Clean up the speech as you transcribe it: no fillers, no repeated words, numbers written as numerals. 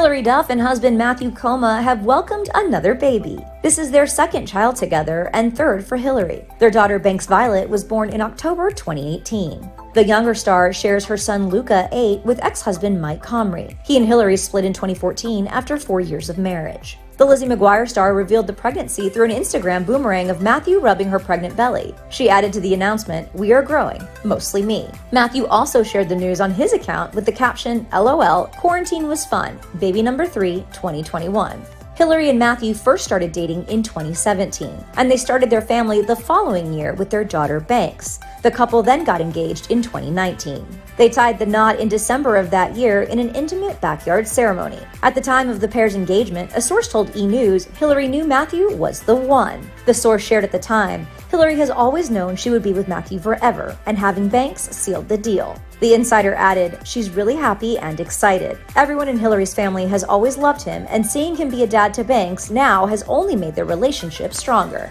Hilary Duff and husband Matthew Koma have welcomed another baby. This is their second child together and third for Hilary. Their daughter Banks Violet was born in October 2018. The younger star shares her son Luca, 8, with ex-husband Mike Comrie. He and Hilary split in 2014 after 4 years of marriage. The Lizzie McGuire star revealed the pregnancy through an Instagram boomerang of Matthew rubbing her pregnant belly. She added to the announcement, "We are growing, mostly me." Matthew also shared the news on his account with the caption, "LOL, quarantine was fun, baby number 3, 2021. Hilary and Matthew first started dating in 2017, and they started their family the following year with their daughter Banks. The couple then got engaged in 2019. They tied the knot in December of that year in an intimate backyard ceremony. At the time of the pair's engagement, a source told E! News Hilary knew Matthew was the one. The source shared at the time, "Hilary has always known she would be with Matthew forever, and having Banks sealed the deal." The insider added, "She's really happy and excited. Everyone in Hilary's family has always loved him, and seeing him be a dad to Banks now has only made their relationship stronger."